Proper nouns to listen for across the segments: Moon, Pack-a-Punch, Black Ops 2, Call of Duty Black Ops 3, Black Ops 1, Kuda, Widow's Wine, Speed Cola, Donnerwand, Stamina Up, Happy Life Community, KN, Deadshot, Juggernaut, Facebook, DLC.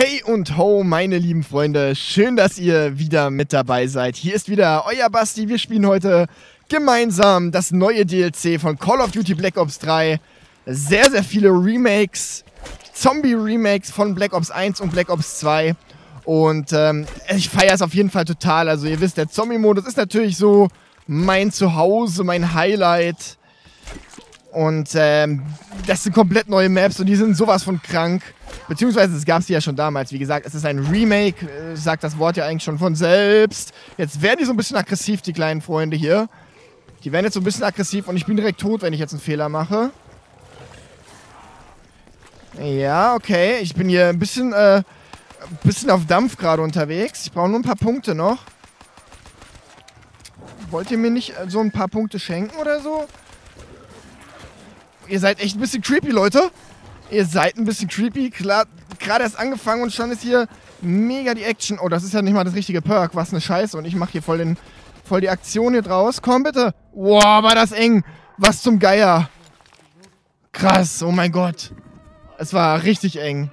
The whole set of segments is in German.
Hey und ho, meine lieben Freunde, schön, dass ihr wieder mit dabei seid. Hier ist wieder euer Basti, wir spielen heute gemeinsam das neue DLC von Call of Duty Black Ops 3. Sehr, sehr viele Remakes, Zombie-Remakes von Black Ops 1 und Black Ops 2. Und ich feiere es auf jeden Fall total. Also ihr wisst, der Zombie-Modus ist natürlich so mein Zuhause, mein Highlight. Und das sind komplett neue Maps und die sind sowas von krank. Beziehungsweise es gab sie ja schon damals. Wie gesagt, es ist ein Remake, sagt das Wort ja eigentlich schon von selbst. Jetzt werden die so ein bisschen aggressiv, die kleinen Freunde hier. Die werden jetzt so ein bisschen aggressiv und ich bin direkt tot, wenn ich jetzt einen Fehler mache. Ja, okay. Ich bin hier ein bisschen auf Dampf gerade unterwegs. Ich brauche nur ein paar Punkte noch. Wollt ihr mir nicht so ein paar Punkte schenken oder so? Ihr seid echt ein bisschen creepy, Leute. Ihr seid ein bisschen creepy. Klar, gerade erst angefangen und schon ist hier mega die Action. Oh, das ist ja nicht mal das richtige Perk. Was eine Scheiße. Und ich mache hier voll die Aktion hier draus. Komm bitte. Wow, war das eng. Was zum Geier. Krass, oh mein Gott. Es war richtig eng.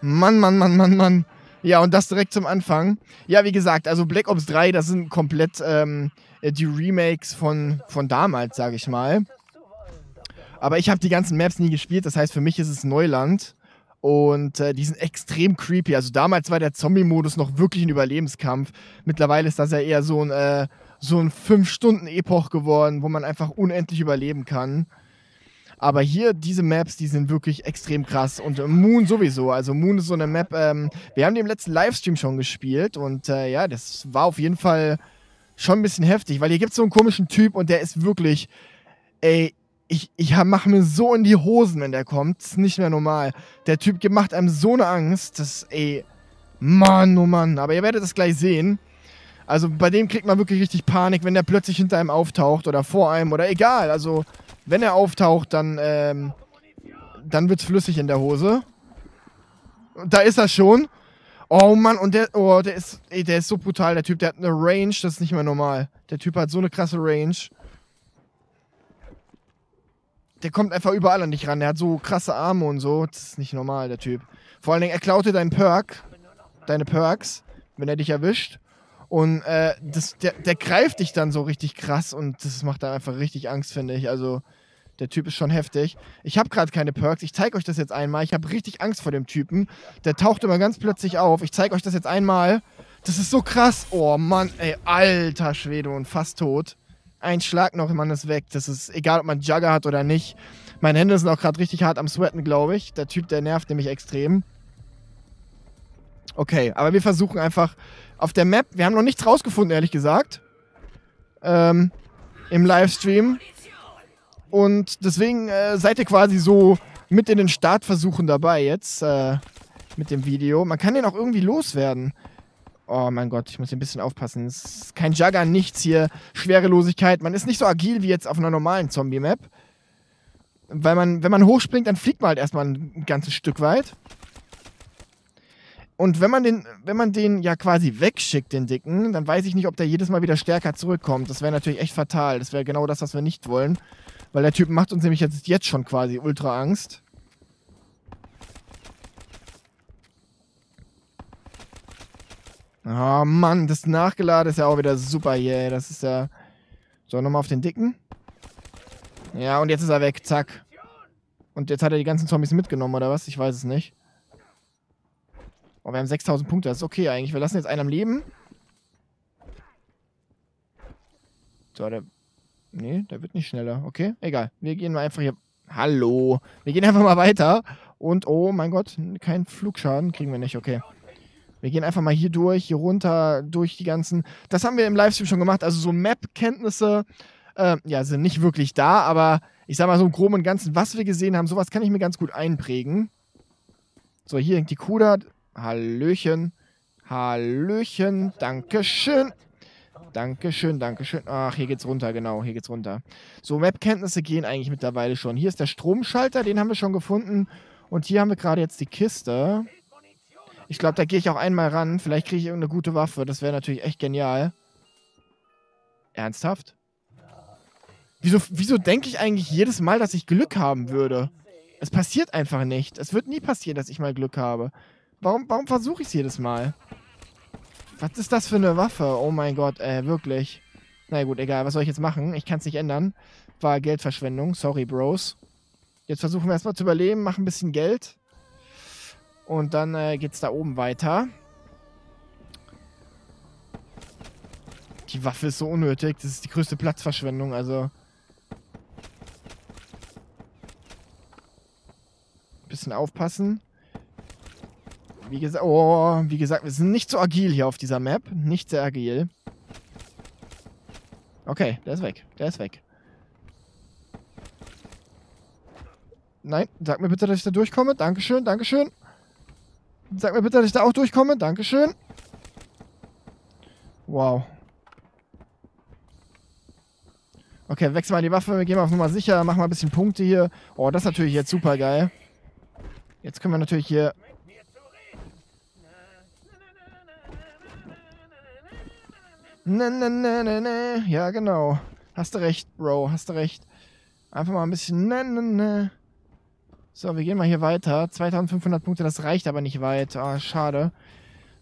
Mann, Mann, Mann, Mann, Mann. Ja, und das direkt zum Anfang. Ja, wie gesagt, also Black Ops 3, das sind komplett die Remakes von damals, sage ich mal. Aber ich habe die ganzen Maps nie gespielt, das heißt, für mich ist es Neuland. Und die sind extrem creepy. Also damals war der Zombie-Modus noch wirklich ein Überlebenskampf. Mittlerweile ist das ja eher so ein 5-Stunden-Epoch geworden, wo man einfach unendlich überleben kann. Aber hier, diese Maps, die sind wirklich extrem krass. Und Moon sowieso. Also Moon ist so eine Map, wir haben die im letzten Livestream schon gespielt. Und ja, das war auf jeden Fall schon ein bisschen heftig. Weil hier gibt es so einen komischen Typ und der ist wirklich, ey, ich mache mir so in die Hosen, wenn der kommt. Das ist nicht mehr normal. Der Typ macht einem so eine Angst, dass, ey, Mann, oh Mann. Aber ihr werdet das gleich sehen. Also bei dem kriegt man wirklich richtig Panik, wenn der plötzlich hinter einem auftaucht oder vor einem oder egal. Also wenn er auftaucht, dann wird's flüssig in der Hose. Da ist er schon. Oh Mann, und der ist so brutal, der Typ. Der hat eine Range, das ist nicht mehr normal. Der Typ hat so eine krasse Range. Der kommt einfach überall an dich ran. Der hat so krasse Arme und so. Das ist nicht normal, der Typ. Vor allen Dingen, er klaute deinen Perk. Deine Perks, wenn er dich erwischt. Und der greift dich dann so richtig krass und das macht dann einfach richtig Angst, finde ich. Also der Typ ist schon heftig. Ich habe gerade keine Perks. Ich zeige euch das jetzt einmal. Ich habe richtig Angst vor dem Typen. Der taucht immer ganz plötzlich auf. Ich zeige euch das jetzt einmal. Das ist so krass. Oh Mann, ey, alter Schwede und fast tot. Ein Schlag noch, man ist weg. Das ist egal, ob man Jugger hat oder nicht. Meine Hände sind auch gerade richtig hart am Sweaten, glaube ich. Der Typ, der nervt nämlich extrem. Okay, aber wir versuchen einfach auf der Map. Wir haben noch nichts rausgefunden, ehrlich gesagt. Im Livestream. Und deswegen seid ihr quasi so mit in den Startversuchen dabei jetzt. Mit dem Video. Man kann den auch irgendwie loswerden. Oh mein Gott, ich muss hier ein bisschen aufpassen. Es ist kein Jugger, nichts hier. Schwerelosigkeit. Man ist nicht so agil wie jetzt auf einer normalen Zombie-Map. Weil man, wenn man hochspringt, dann fliegt man halt erstmal ein ganzes Stück weit. Und wenn man den ja quasi wegschickt, den Dicken, dann weiß ich nicht, ob der jedes Mal wieder stärker zurückkommt. Das wäre natürlich echt fatal. Das wäre genau das, was wir nicht wollen. Weil der Typ macht uns nämlich jetzt schon quasi ultra Angst. Oh Mann, das Nachgeladen ist ja auch wieder super hier. Yeah, das ist ja... So, nochmal auf den Dicken. Ja, und jetzt ist er weg. Zack. Und jetzt hat er die ganzen Zombies mitgenommen, oder was? Ich weiß es nicht. Oh, wir haben 6000 Punkte, das ist okay eigentlich. Wir lassen jetzt einen am Leben. So, der... Nee, der wird nicht schneller. Okay, egal. Wir gehen mal einfach hier... Hallo! Wir gehen einfach mal weiter. Und, oh mein Gott, keinen Flugschaden kriegen wir nicht, okay. Wir gehen einfach mal hier durch, hier runter, durch die ganzen... Das haben wir im Livestream schon gemacht. Also so Map-Kenntnisse ja, sind nicht wirklich da, aber ich sag mal so im Groben und Ganzen, was wir gesehen haben, sowas kann ich mir ganz gut einprägen. So, hier hängt die Kuda... Hallöchen. Hallöchen. Dankeschön. Dankeschön, Dankeschön. Ach, hier geht's runter, genau. Hier geht's runter. So, Map-Kenntnisse gehen eigentlich mittlerweile schon. Hier ist der Stromschalter, den haben wir schon gefunden. Und hier haben wir gerade jetzt die Kiste. Ich glaube, da gehe ich auch einmal ran. Vielleicht kriege ich irgendeine gute Waffe. Das wäre natürlich echt genial. Ernsthaft? Wieso denke ich eigentlich jedes Mal, dass ich Glück haben würde? Es passiert einfach nicht. Es wird nie passieren, dass ich mal Glück habe. Warum versuche ich es jedes Mal? Was ist das für eine Waffe? Oh mein Gott, wirklich. Na gut, egal, was soll ich jetzt machen? Ich kann es nicht ändern. War Geldverschwendung, sorry, Bros. Jetzt versuchen wir erstmal zu überleben, machen ein bisschen Geld. Und dann geht's da oben weiter. Die Waffe ist so unnötig, das ist die größte Platzverschwendung, also. Ein bisschen aufpassen. Wie gesagt, wir sind nicht so agil hier auf dieser Map. Nicht sehr agil. Okay, der ist weg. Der ist weg. Nein, sag mir bitte, dass ich da durchkomme. Dankeschön, Dankeschön. Sag mir bitte, dass ich da auch durchkomme. Dankeschön. Wow. Okay, wechsel mal die Waffe. Wir gehen mal auf Nummer sicher. Machen mal ein bisschen Punkte hier. Oh, das ist natürlich jetzt super geil. Jetzt können wir natürlich hier... Ne, ne, ne, ne, ne. Ja, genau. Hast du recht, Bro. Hast du recht. Einfach mal ein bisschen... Ne, ne, ne. So, wir gehen mal hier weiter. 2500 Punkte, das reicht aber nicht weit. Ah, schade.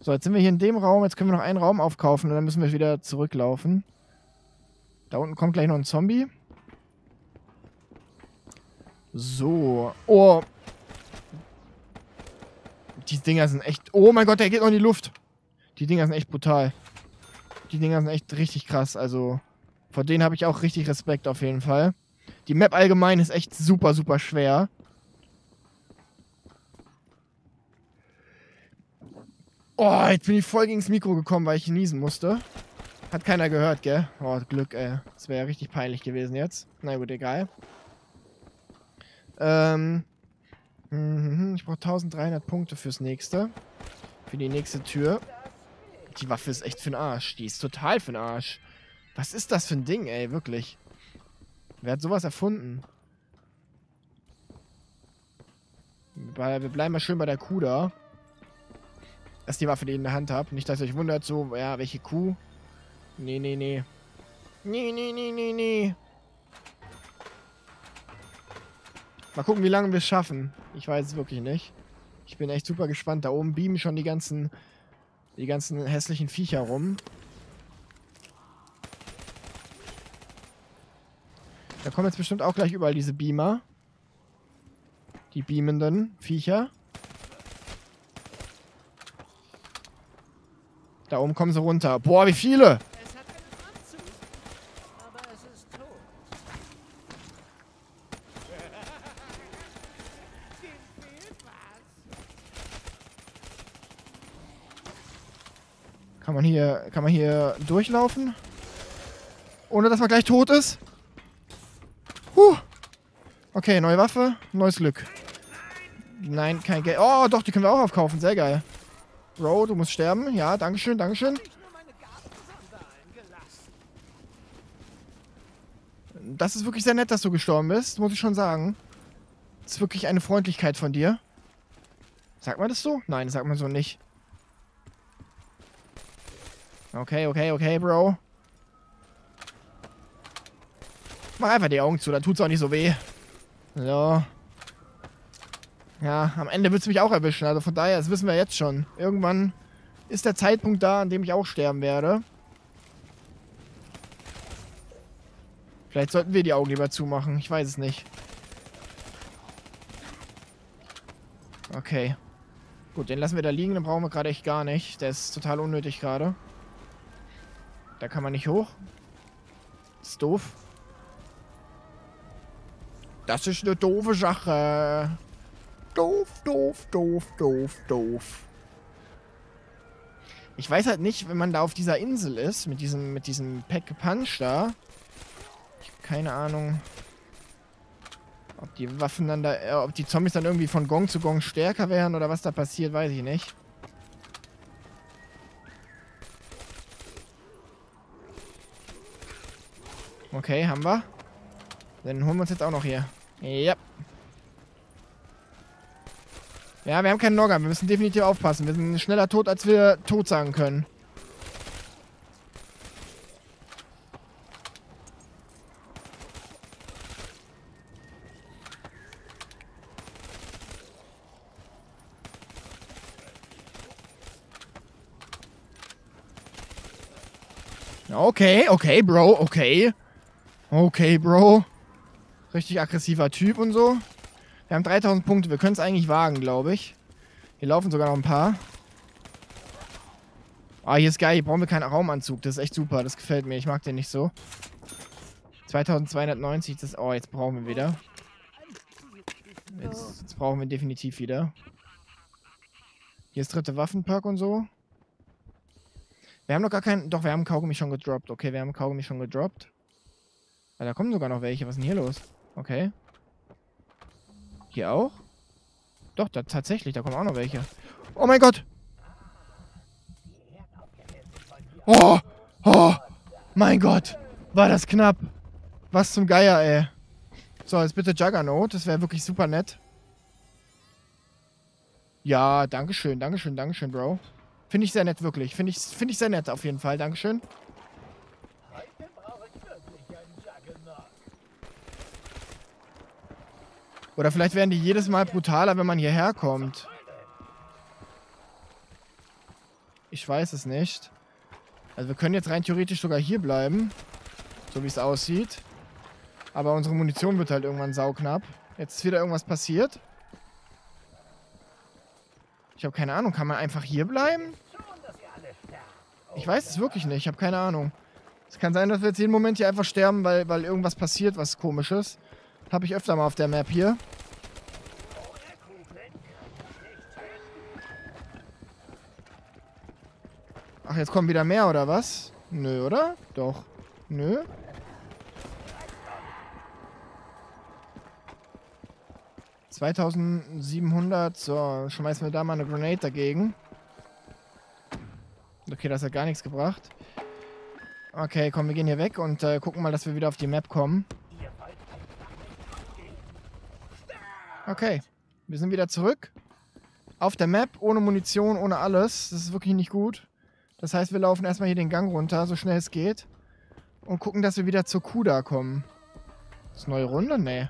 So, jetzt sind wir hier in dem Raum. Jetzt können wir noch einen Raum aufkaufen und dann müssen wir wieder zurücklaufen. Da unten kommt gleich noch ein Zombie. So. Oh. Die Dinger sind echt... Oh mein Gott, der geht noch in die Luft. Die Dinger sind echt brutal. Die Dinger sind echt richtig krass, also vor denen habe ich auch richtig Respekt auf jeden Fall. Die Map allgemein ist echt super, super schwer. Oh, jetzt bin ich voll gegen das Mikro gekommen, weil ich niesen musste. Hat keiner gehört, gell? Oh, Glück, ey. Das wäre ja richtig peinlich gewesen jetzt. Na gut, egal. Ich brauche 1300 Punkte fürs nächste. Für die nächste Tür. Die Waffe ist echt für den Arsch. Die ist total für den Arsch. Was ist das für ein Ding, ey? Wirklich. Wer hat sowas erfunden? Wir bleiben mal schön bei der Kuda. Das ist die Waffe, die ich in der Hand habe. Nicht, dass ihr euch wundert, so, ja, welche Kuh? Nee, nee, nee. Nee, nee, nee, nee, nee. Mal gucken, wie lange wir es schaffen. Ich weiß es wirklich nicht. Ich bin echt super gespannt. Da oben beamen schon die ganzen hässlichen Viecher rum. Da kommen jetzt bestimmt auch gleich überall diese Beamer. Die beamenden Viecher. Da oben kommen sie runter. Boah, wie viele! Es hat einen Anzug, aber es ist tot. Dem fehlt was. Kann man hier durchlaufen? Ohne dass man gleich tot ist? Huh. Okay, neue Waffe, neues Glück. Nein, kein Geld. Oh, doch, die können wir auch aufkaufen. Sehr geil. Bro, du musst sterben. Ja, dankeschön, dankeschön. Das ist wirklich sehr nett, dass du gestorben bist, muss ich schon sagen. Das ist wirklich eine Freundlichkeit von dir. Sagt man das so? Nein, das sagt man so nicht. Okay, okay, okay, Bro. Mach einfach die Augen zu, da tut's auch nicht so weh. So. Ja, am Ende wird es mich auch erwischen, also von daher, das wissen wir jetzt schon. Irgendwann ist der Zeitpunkt da, an dem ich auch sterben werde. Vielleicht sollten wir die Augen lieber zumachen, ich weiß es nicht. Okay. Gut, den lassen wir da liegen, den brauchen wir gerade echt gar nicht. Der ist total unnötig gerade. Da kann man nicht hoch. Das ist doof. Das ist eine doofe Sache. Doof, doof, doof, doof, doof. Ich weiß halt nicht, wenn man da auf dieser Insel ist, mit diesem Pack-a-Punch da. Ich habe keine Ahnung, ob die Waffen dann da, ob die Zombies dann irgendwie von Gong zu Gong stärker wären oder was da passiert, weiß ich nicht. Okay, haben wir. Dann holen wir uns jetzt auch noch hier. Ja. Ja, wir haben keinen Nogger. Wir müssen definitiv aufpassen. Wir sind schneller tot, als wir tot sagen können. Okay, okay, Bro, okay. Okay, Bro. Richtig aggressiver Typ und so. Wir haben 3000 Punkte, wir können es eigentlich wagen, glaube ich. Hier laufen sogar noch ein paar. Ah, hier ist geil, hier brauchen wir keinen Raumanzug. Das ist echt super, das gefällt mir. Ich mag den nicht so. 2290, das... Oh, jetzt brauchen wir wieder. Jetzt brauchen wir definitiv wieder. Hier ist dritte Waffenpack und so. Wir haben noch gar keinen... Doch, wir haben Kaugummi schon gedroppt. Okay, wir haben Kaugummi schon gedroppt. Ah, da kommen sogar noch welche. Was ist denn hier los? Okay. Hier auch? Doch, da tatsächlich. Da kommen auch noch welche. Oh mein Gott! Oh! Oh! Mein Gott! War das knapp! Was zum Geier, ey! So, jetzt bitte Juggernaut. Das wäre wirklich super nett. Ja, dankeschön, dankeschön, dankeschön, Bro. Finde ich sehr nett, wirklich. Finde ich sehr nett, auf jeden Fall. Dankeschön. Heute brauche ich wirklich einen Juggernaut. Oder vielleicht werden die jedes Mal brutaler, wenn man hierher kommt. Ich weiß es nicht. Also wir können jetzt rein theoretisch sogar hier bleiben. So wie es aussieht. Aber unsere Munition wird halt irgendwann sauknapp. Jetzt ist wieder irgendwas passiert. Ich habe keine Ahnung. Kann man einfach hier bleiben? Ich weiß es wirklich nicht. Ich habe keine Ahnung. Es kann sein, dass wir jetzt jeden Moment hier einfach sterben, weil irgendwas passiert, was Komisches. Habe ich öfter mal auf der Map hier. Ach, jetzt kommen wieder mehr, oder was? Nö, oder? Doch. Nö. ...2700, so, schmeißen wir da mal eine Grenade dagegen. Okay, das hat gar nichts gebracht. Okay, komm, wir gehen hier weg und gucken mal, dass wir wieder auf die Map kommen. Okay, wir sind wieder zurück. Auf der Map, ohne Munition, ohne alles. Das ist wirklich nicht gut. Das heißt, wir laufen erstmal hier den Gang runter, so schnell es geht. Und gucken, dass wir wieder zur Kuda kommen. Ist eine neue Runde? Nee.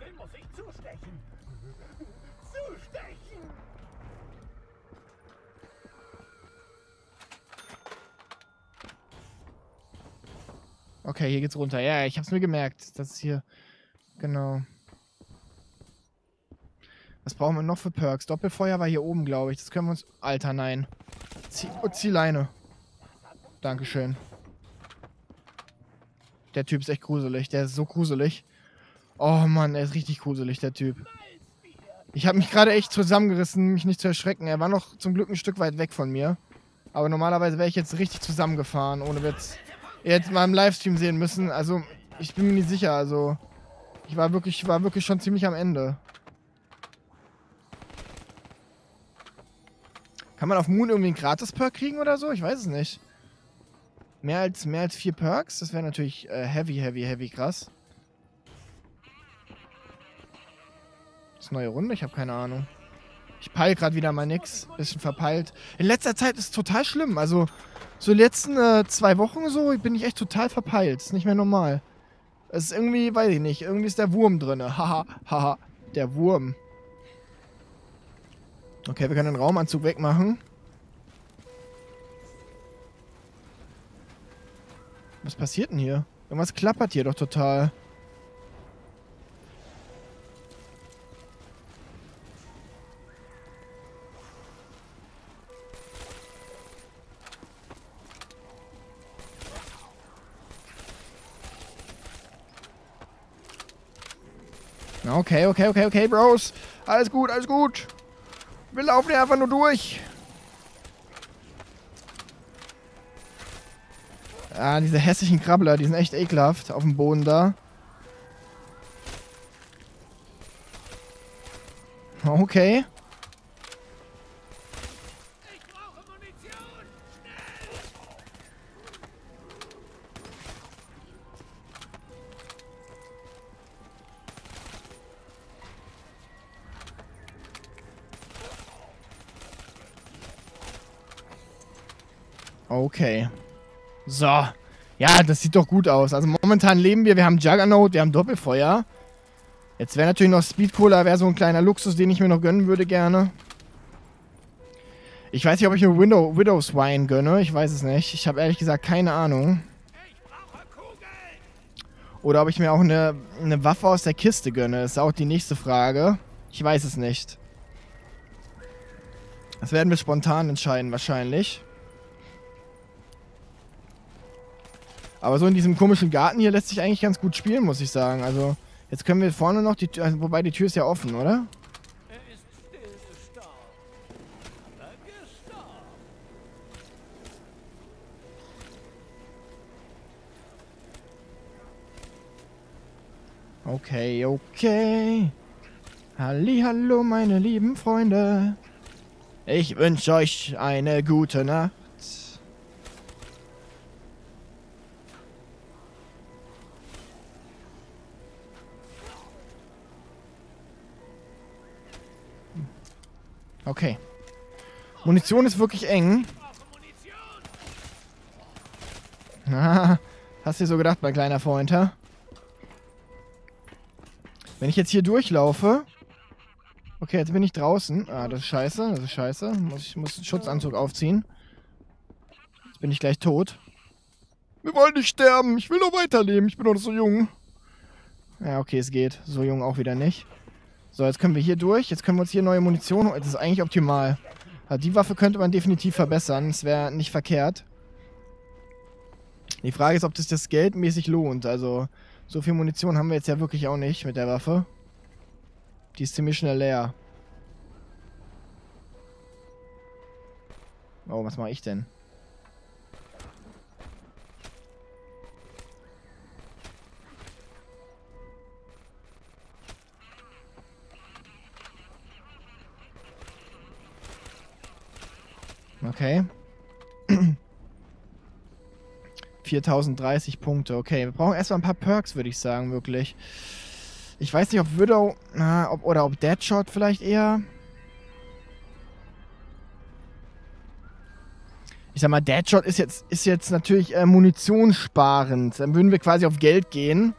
Okay, hier geht's runter. Ja, ich hab's mir gemerkt. Das ist hier... Genau. Was brauchen wir noch für Perks? Doppelfeuer war hier oben, glaube ich. Das können wir uns... Alter, nein. Zieh Leine. Dankeschön. Der Typ ist echt gruselig. Der ist so gruselig. Oh Mann, er ist richtig gruselig, der Typ. Ich habe mich gerade echt zusammengerissen, mich nicht zu erschrecken. Er war noch zum Glück ein Stück weit weg von mir. Aber normalerweise wäre ich jetzt richtig zusammengefahren, ohne Witz. Jetzt mal im Livestream sehen müssen. Also, ich bin mir nicht sicher. Also, ich war wirklich schon ziemlich am Ende. Kann man auf Moon irgendwie einen Gratis-Perk kriegen oder so? Ich weiß es nicht. Mehr als 4 Perks? Das wäre natürlich heavy krass. Das ist eine neue Runde? Ich habe keine Ahnung. Ich peile gerade wieder mal nix. Bisschen verpeilt. In letzter Zeit ist es total schlimm. Also... So die letzten 2 Wochen so bin ich echt total verpeilt. Ist nicht mehr normal. Es ist irgendwie, weiß ich nicht, irgendwie ist der Wurm drin. Haha, haha, der Wurm. Okay, wir können den Raumanzug wegmachen. Was passiert denn hier? Irgendwas klappert hier doch total. Okay, Bros. Alles gut, alles gut. Wir laufen hier einfach nur durch. Ah, diese hässlichen Krabbler, die sind echt ekelhaft auf dem Boden da. Okay. Okay. So. Ja, das sieht doch gut aus. Also momentan leben wir. Wir haben Juggernaut, wir haben Doppelfeuer. Jetzt wäre natürlich noch Speed Cola, wäre so ein kleiner Luxus, den ich mir noch gönnen würde gerne. Ich weiß nicht, ob ich mir Widow's Wine gönne. Ich weiß es nicht. Ich habe ehrlich gesagt keine Ahnung. Oder ob ich mir auch eine Waffe aus der Kiste gönne, ist auch die nächste Frage. Ich weiß es nicht. Das werden wir spontan entscheiden, wahrscheinlich. Aber so in diesem komischen Garten hier lässt sich eigentlich ganz gut spielen, muss ich sagen. Also, jetzt können wir vorne noch die Tür... Also, wobei, die Tür ist ja offen, oder? Okay, okay. Hallihallo, meine lieben Freunde. Ich wünsche euch eine gute Nacht. Okay. Munition ist wirklich eng. Ah, hast du dir so gedacht, mein kleiner Freund, hä? Wenn ich jetzt hier durchlaufe... Okay, jetzt bin ich draußen. Ah, das ist scheiße, das ist scheiße. Ich muss einen Schutzanzug aufziehen. Jetzt bin ich gleich tot. Wir wollen nicht sterben, ich will nur weiterleben, ich bin doch so jung. Ja, okay, es geht. So jung auch wieder nicht. So, jetzt können wir hier durch. Jetzt können wir uns hier neue Munition holen. Das ist eigentlich optimal. Also die Waffe könnte man definitiv verbessern. Das wäre nicht verkehrt. Die Frage ist, ob das geldmäßig lohnt. Also... So viel Munition haben wir jetzt ja wirklich auch nicht mit der Waffe. Die ist ziemlich schnell leer. Oh, was mache ich denn? Okay. 4030 Punkte. Okay, wir brauchen erstmal ein paar Perks, würde ich sagen, wirklich. Ich weiß nicht, ob Widow... oder ob Deadshot vielleicht eher... Ich sag mal, Deadshot ist jetzt natürlich munitionssparend. Dann würden wir quasi auf Geld gehen.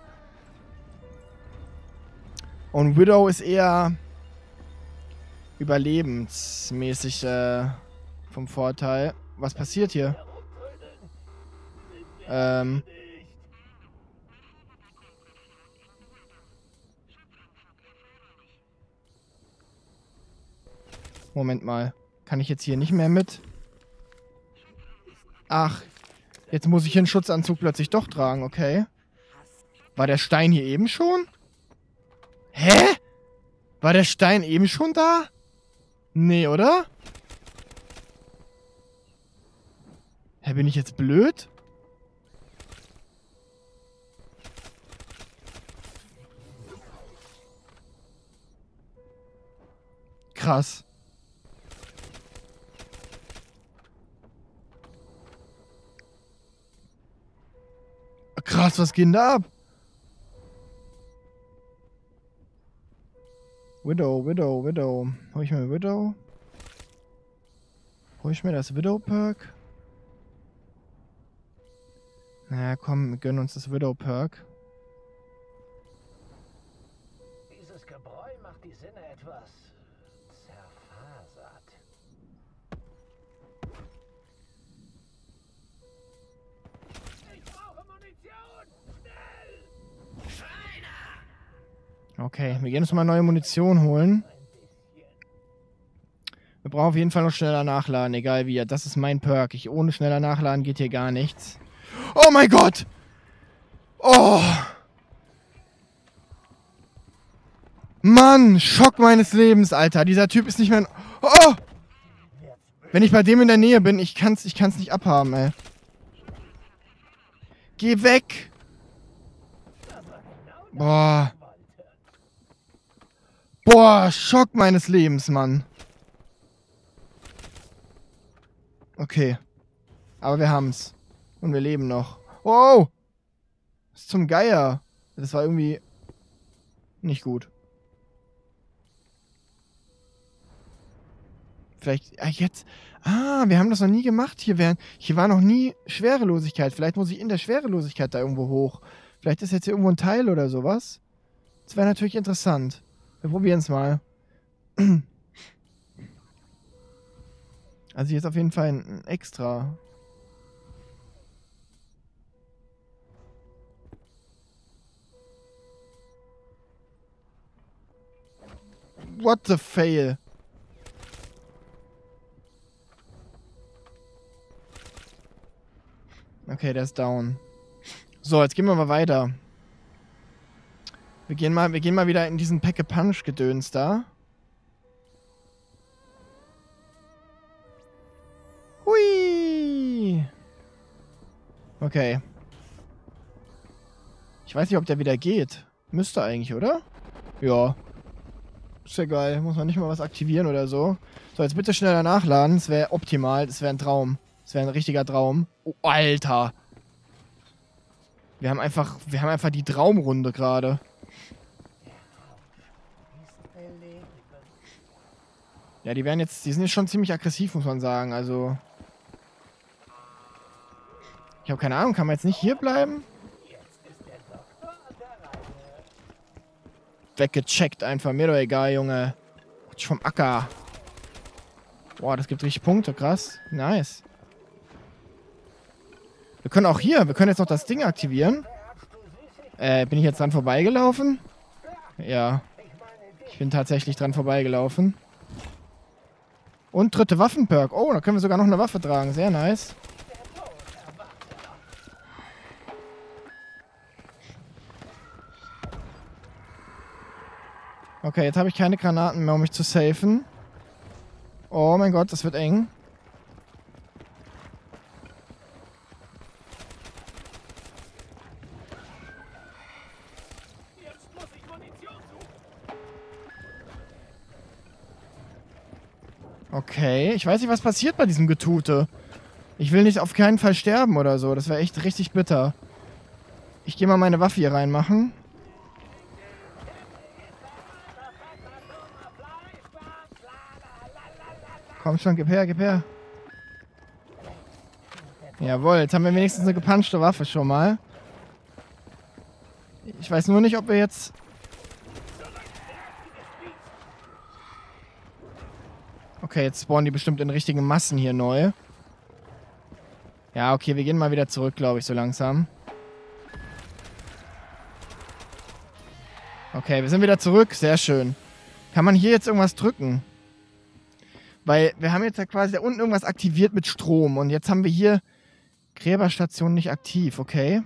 Und Widow ist eher... überlebensmäßig vom Vorteil. Was passiert hier? Moment mal. Kann ich jetzt hier nicht mehr mit? Ach. Jetzt muss ich hier einen Schutzanzug plötzlich doch tragen, okay. War der Stein hier eben schon? Hä? War der Stein eben schon da? Nee, oder? Hä, bin ich jetzt blöd? Krass. Krass, was geht denn da ab? Widow. Hol ich mir Widow? Hol ich mir das Widow-Perk? Na komm, wir gönnen uns das Widow-Perk. Dieses Gebräu macht die Sinne etwas... Okay, wir gehen uns mal neue Munition holen. Wir brauchen auf jeden Fall noch schneller nachladen, egal wie. Das ist mein Perk. Ohne schneller nachladen geht hier gar nichts. Oh mein Gott! Oh! Mann, Schock meines Lebens, Alter. Dieser Typ ist nicht mehr... Oh! Wenn ich bei dem in der Nähe bin, ich kann's nicht abhaben, ey. Geh weg! Boah. Boah, Schock meines Lebens, Mann. Okay. Aber wir haben's. Und wir leben noch. Wow! Das ist zum Geier. Das war irgendwie nicht gut. Vielleicht, jetzt... Ah, wir haben das noch nie gemacht. Hier war noch nie Schwerelosigkeit. Vielleicht muss ich in der Schwerelosigkeit da irgendwo hoch. Vielleicht ist jetzt hier irgendwo ein Teil oder sowas. Das wäre natürlich interessant. Wir probieren es mal. Also hier ist auf jeden Fall ein Extra. What the fail? Okay, der ist down. So, jetzt gehen wir mal weiter. Wir gehen mal wieder in diesen Pack-a-Punch-Gedöns da. Hui! Okay. Ich weiß nicht, ob der wieder geht. Müsste eigentlich, oder? Ja. Ist ja geil. Muss man nicht mal was aktivieren oder so. So, jetzt bitte schneller nachladen. Das wäre optimal. Das wäre ein Traum. Das wäre ein richtiger Traum. Oh, Alter. Wir haben einfach die Traumrunde gerade. Ja, die sind jetzt schon ziemlich aggressiv, muss man sagen. Also, ich habe keine Ahnung, kann man jetzt nicht hier bleiben? Weggecheckt einfach, mir doch egal, Junge. Rutsch vom Acker. Boah, das gibt richtig Punkte, krass. Nice. Wir können auch hier, wir können jetzt noch das Ding aktivieren. Bin ich jetzt dran vorbeigelaufen? Ja. Ich bin tatsächlich dran vorbeigelaufen. Und dritte Waffenperk. Oh, da können wir sogar noch eine Waffe tragen. Sehr nice. Okay, jetzt habe ich keine Granaten mehr, um mich zu safen. Oh mein Gott, das wird eng. Okay, ich weiß nicht, was passiert bei diesem Getute. Ich will nicht auf keinen Fall sterben oder so. Das wäre echt richtig bitter. Ich gehe mal meine Waffe hier reinmachen. Komm schon, gib her, gib her. Jawohl, jetzt haben wir wenigstens eine gepanschte Waffe schon mal. Ich weiß nur nicht, ob wir jetzt... Okay, jetzt spawnen die bestimmt in richtigen Massen hier neu. Ja, okay, wir gehen mal wieder zurück, glaube ich, so langsam. Okay, wir sind wieder zurück. Sehr schön. Kann man hier jetzt irgendwas drücken? Weil wir haben jetzt ja quasi da unten irgendwas aktiviert mit Strom. Und jetzt haben wir hier Gräberstationen nicht aktiv, okay?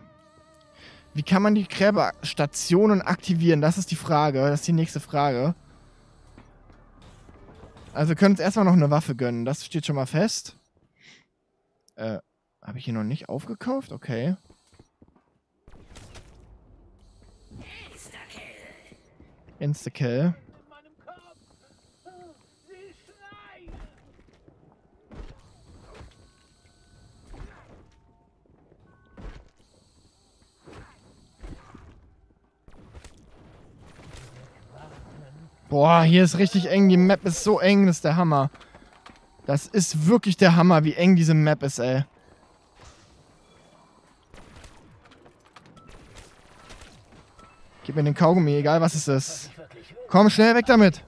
Wie kann man die Gräberstationen aktivieren? Das ist die Frage. Das ist die nächste Frage. Also wir können uns erstmal noch eine Waffe gönnen. Das steht schon mal fest. Habe ich hier noch nicht aufgekauft? Okay. Insta-Kill. Boah, hier ist richtig eng. Die Map ist so eng, das ist der Hammer. Das ist wirklich der Hammer, wie eng diese Map ist, ey. Gib mir den Kaugummi, egal was es ist. Komm, schnell weg damit.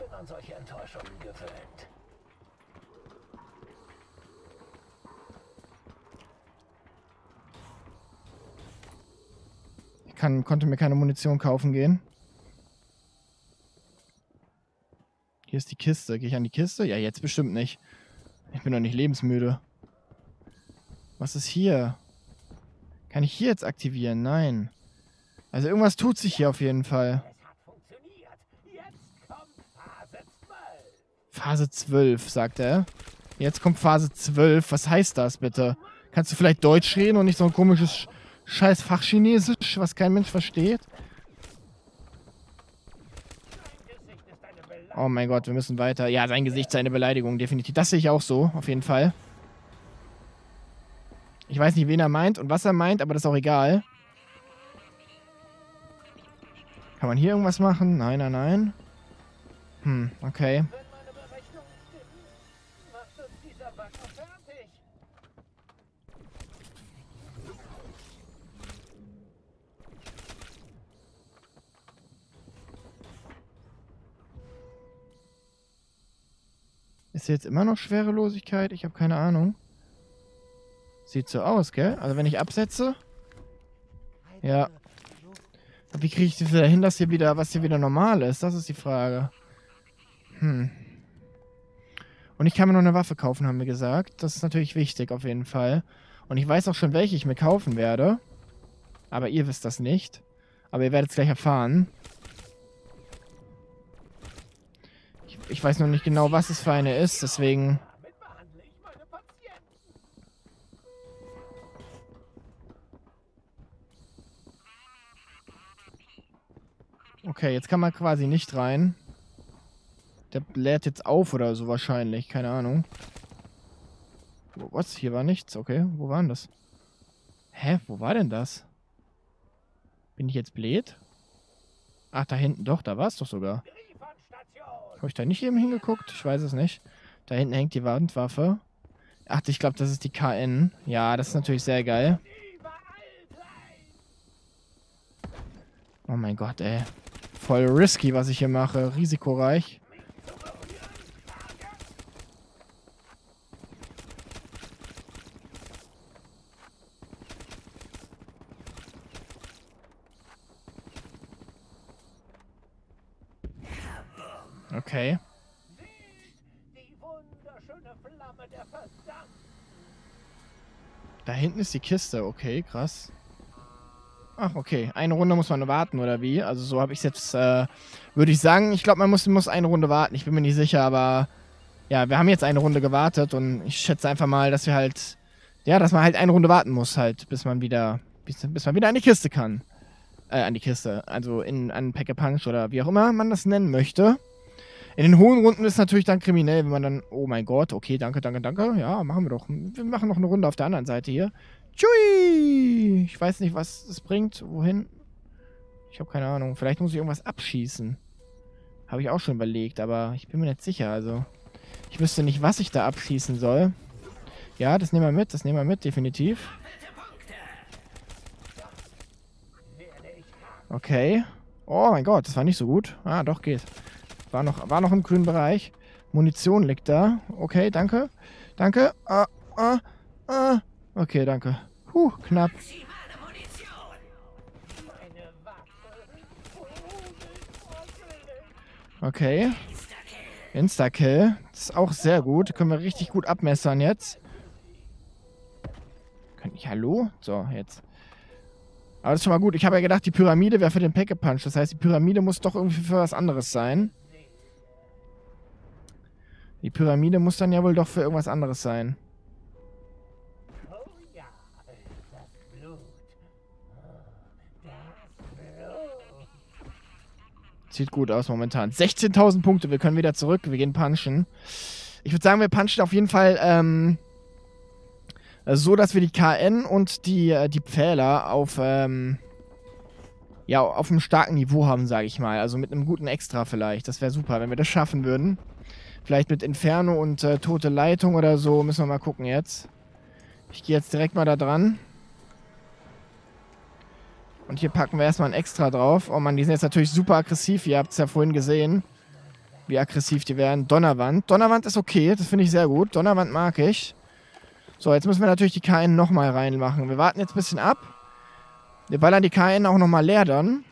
Ich konnte mir keine Munition kaufen gehen. Hier ist die Kiste. Gehe ich an die Kiste? Ja, jetzt bestimmt nicht. Ich bin doch nicht lebensmüde. Was ist hier? Kann ich hier jetzt aktivieren? Nein. Also irgendwas tut sich hier auf jeden Fall. Phase 12, sagt er. Jetzt kommt Phase 12. Was heißt das bitte? Kannst du vielleicht Deutsch reden und nicht so ein komisches scheiß Fachchinesisch, was kein Mensch versteht? Oh mein Gott, wir müssen weiter. Ja, sein Gesicht, seine Beleidigung, definitiv. Das sehe ich auch so, auf jeden Fall. Ich weiß nicht, wen er meint und was er meint, aber das ist auch egal. Kann man hier irgendwas machen? Nein, nein, nein. Hm, okay. Ist jetzt immer noch Schwerelosigkeit? Ich habe keine Ahnung. Sieht so aus, gell? Also wenn ich absetze... Ja. Wie kriege ich das wieder hin, dass hier wieder normal ist? Das ist die Frage. Hm. Und ich kann mir noch eine Waffe kaufen, haben wir gesagt. Das ist natürlich wichtig, auf jeden Fall. Und ich weiß auch schon, welche ich mir kaufen werde. Aber ihr wisst das nicht. Aber ihr werdet es gleich erfahren. Ich weiß noch nicht genau, was es für eine ist, deswegen... Okay, jetzt kann man quasi nicht rein. Der bläht jetzt auf oder so wahrscheinlich, keine Ahnung. Was? Hier war nichts, okay. Wo war denn das? Hä, wo war denn das? Bin ich jetzt blöd? Ach, da hinten doch, da war es doch sogar. Habe ich da nicht eben hingeguckt? Ich weiß es nicht. Da hinten hängt die Wandwaffe. Ach, ich glaube, das ist die KN. Ja, das ist natürlich sehr geil. Oh mein Gott, ey. Voll risky, was ich hier mache. Risikoreich. Okay. Da hinten ist die Kiste. Okay, krass. Ach, okay. Eine Runde muss man warten, oder wie? Also so habe ich es jetzt, würde ich sagen. Ich glaube, man muss eine Runde warten. Ich bin mir nicht sicher, aber ja, wir haben jetzt eine Runde gewartet und ich schätze einfach mal, dass wir halt, ja, dass man halt eine Runde warten muss halt, bis man wieder an die Kiste kann. An die Kiste, also an Pack-a-Punch oder wie auch immer man das nennen möchte. In den hohen Runden ist es natürlich dann kriminell, wenn man dann, oh mein Gott, okay, danke, danke, danke, ja, machen wir doch. Wir machen noch eine Runde auf der anderen Seite hier. Tschui! Ich weiß nicht, was es bringt. Wohin? Ich habe keine Ahnung. Vielleicht muss ich irgendwas abschießen. Habe ich auch schon überlegt, aber ich bin mir nicht sicher. Also, ich wüsste nicht, was ich da abschießen soll. Ja, das nehmen wir mit, definitiv. Okay. Oh mein Gott, das war nicht so gut. Ah, doch, geht. War noch im grünen Bereich. Munition liegt da. Okay, danke. Danke. Okay, danke. Knapp. Okay. Instakill. Das ist auch sehr gut. Können wir richtig gut abmessern jetzt. Kann ich... Hallo? So, jetzt. Aber das ist schon mal gut. Ich habe ja gedacht, die Pyramide wäre für den Pack-a-Punch. Das heißt, die Pyramide muss doch irgendwie für was anderes sein. Die Pyramide muss dann ja wohl doch für irgendwas anderes sein. Sieht gut aus momentan. 16.000 Punkte. Wir können wieder zurück. Wir gehen punchen. Ich würde sagen, wir punchen auf jeden Fall so, dass wir die KN und die Pfähler auf einem starken Niveau haben, sage ich mal. Also mit einem guten Extra vielleicht. Das wäre super, wenn wir das schaffen würden. Vielleicht mit Inferno und tote Leitung oder so. Müssen wir mal gucken jetzt. Ich gehe jetzt direkt mal da dran. Und hier packen wir erstmal ein Extra drauf. Oh Mann, die sind jetzt natürlich super aggressiv. Ihr habt es ja vorhin gesehen, wie aggressiv die werden. Donnerwand. Donnerwand ist okay. Das finde ich sehr gut. Donnerwand mag ich. So, jetzt müssen wir natürlich die KN nochmal reinmachen. Wir warten jetzt ein bisschen ab. Wir ballern die KN auch nochmal leer dann.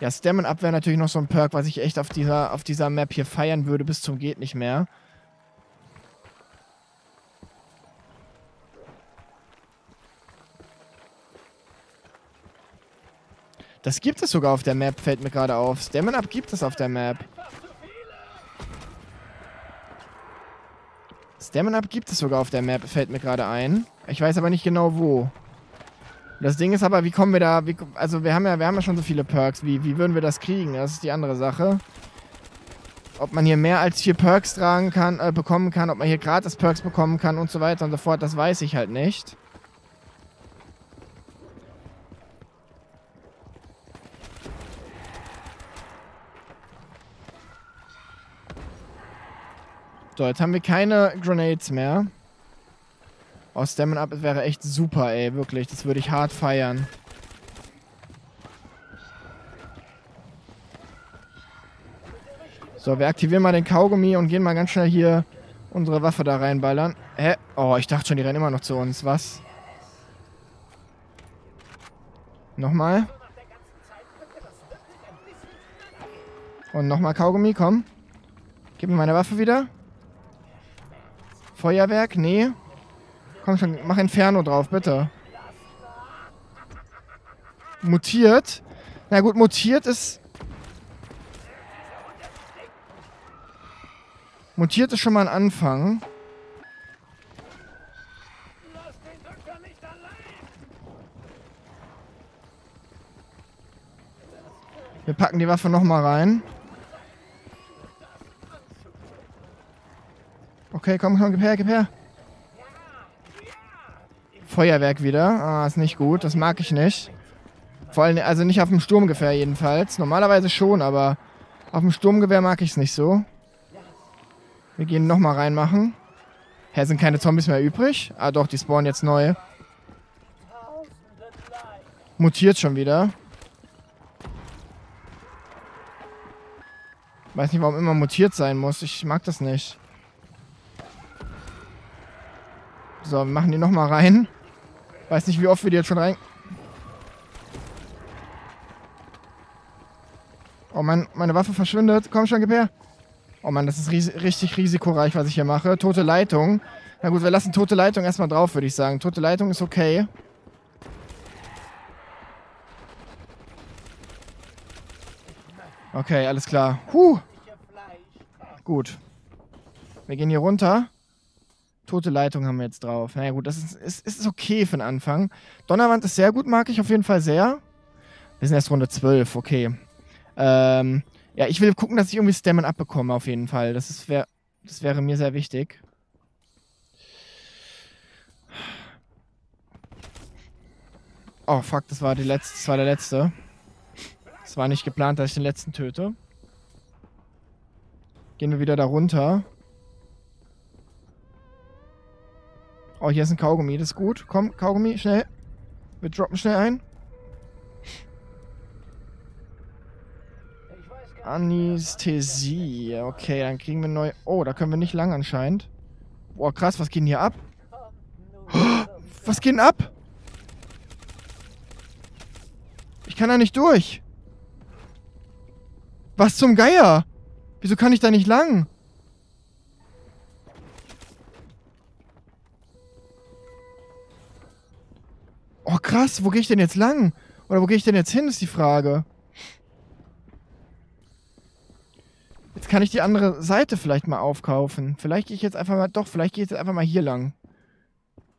Ja, Stamina Up wäre natürlich noch so ein Perk, was ich echt auf dieser Map hier feiern würde, bis zum geht nicht mehr. Das gibt es sogar auf der Map, fällt mir gerade auf. Stamina Up gibt es auf der Map. Stamina Up gibt es sogar auf der Map, fällt mir gerade ein. Ich weiß aber nicht genau wo. Das Ding ist aber, wie kommen wir da... Also wir haben ja schon so viele Perks. Wie würden wir das kriegen? Das ist die andere Sache. Ob man hier mehr als 4 Perks tragen kann, bekommen kann, ob man hier gratis Perks bekommen kann und so weiter und so fort, das weiß ich halt nicht. So, jetzt haben wir keine Grenades mehr. Oh, Stamina Up wäre echt super, ey. Wirklich, das würde ich hart feiern. So, wir aktivieren mal den Kaugummi und gehen mal ganz schnell hier unsere Waffe da reinballern. Hä? Oh, ich dachte schon, die rennen immer noch zu uns. Was? Nochmal? Und nochmal Kaugummi, komm. Gib mir meine Waffe wieder. Feuerwerk, nee. Komm schon, mach Inferno drauf, bitte. Mutiert. Na gut, mutiert ist... Mutiert ist schon mal ein Anfang. Wir packen die Waffe nochmal rein. Okay, komm, komm, gib her, gib her. Feuerwerk wieder. Ah, ist nicht gut. Das mag ich nicht. Vor allem, also nicht auf dem Sturmgewehr jedenfalls. Normalerweise schon, aber auf dem Sturmgewehr mag ich es nicht so. Wir gehen nochmal reinmachen. Hä, sind keine Zombies mehr übrig? Ah doch, die spawnen jetzt neu. Mutiert schon wieder. Weiß nicht, warum immer mutiert sein muss. Ich mag das nicht. So, wir machen die nochmal rein. Weiß nicht, wie oft wir die jetzt schon rein... Oh Mann, meine Waffe verschwindet. Komm schon, gib her. Oh Mann, das ist richtig risikoreich, was ich hier mache. Tote Leitung. Na gut, wir lassen tote Leitung erstmal drauf, würde ich sagen. Tote Leitung ist okay. Okay, alles klar. Gut. Wir gehen hier runter. Tote Leitung haben wir jetzt drauf. Na ja, gut, das ist okay für den Anfang. Donnerwand ist sehr gut, mag ich auf jeden Fall sehr. Wir sind erst Runde 12, okay. Ja, ich will gucken, dass ich irgendwie Stamina Up bekomme, auf jeden Fall. Das wäre mir sehr wichtig. Oh, fuck, das war der letzte. Es war nicht geplant, dass ich den letzten töte. Gehen wir wieder da runter. Oh, hier ist ein Kaugummi, das ist gut. Komm, Kaugummi, schnell. Wir droppen schnell ein. Anästhesie. Okay, dann kriegen wir neu... Oh, da können wir nicht lang anscheinend. Boah, krass, was geht denn hier ab? Was geht denn ab? Ich kann da nicht durch. Was zum Geier? Wieso kann ich da nicht lang? Oh krass, wo gehe ich denn jetzt lang? Oder wo gehe ich denn jetzt hin, ist die Frage. Jetzt kann ich die andere Seite vielleicht mal aufkaufen. Vielleicht gehe ich jetzt einfach mal... Doch, vielleicht gehe ich jetzt einfach mal hier lang.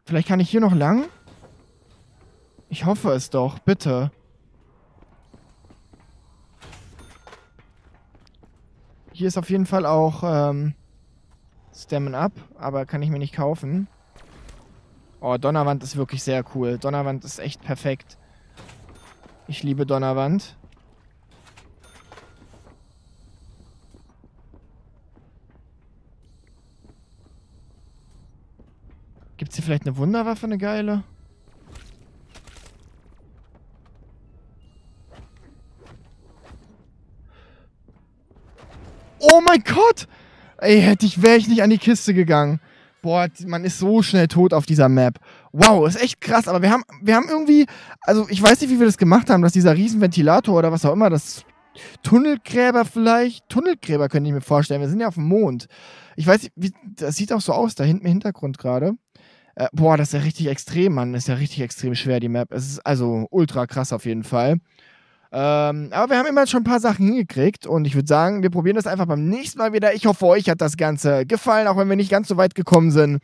Vielleicht kann ich hier noch lang? Ich hoffe es doch, bitte. Hier ist auf jeden Fall auch Stamina Up, aber kann ich mir nicht kaufen. Oh, Donnerwand ist wirklich sehr cool. Donnerwand ist echt perfekt. Ich liebe Donnerwand. Gibt's hier vielleicht eine Wunderwaffe, eine geile? Oh mein Gott! Ey, wäre ich nicht an die Kiste gegangen. Boah, man ist so schnell tot auf dieser Map. Wow, ist echt krass. Aber wir haben irgendwie... Also, ich weiß nicht, wie wir das gemacht haben, dass dieser Riesenventilator oder was auch immer, das... Tunnelgräber vielleicht? Tunnelgräber könnte ich mir vorstellen. Wir sind ja auf dem Mond. Ich weiß nicht, das sieht auch so aus, da hinten im Hintergrund gerade. Boah, das ist ja richtig extrem, Mann. Das ist ja richtig extrem schwer, die Map. Es ist also ultra krass auf jeden Fall. Aber wir haben immer schon ein paar Sachen hingekriegt und ich würde sagen, wir probieren das einfach beim nächsten Mal wieder. Ich hoffe, euch hat das Ganze gefallen, auch wenn wir nicht ganz so weit gekommen sind.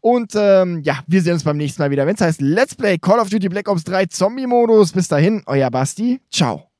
Und ja, wir sehen uns beim nächsten Mal wieder, wenn es heißt Let's Play Call of Duty Black Ops 3 Zombie-Modus. Bis dahin, euer Basti. Ciao.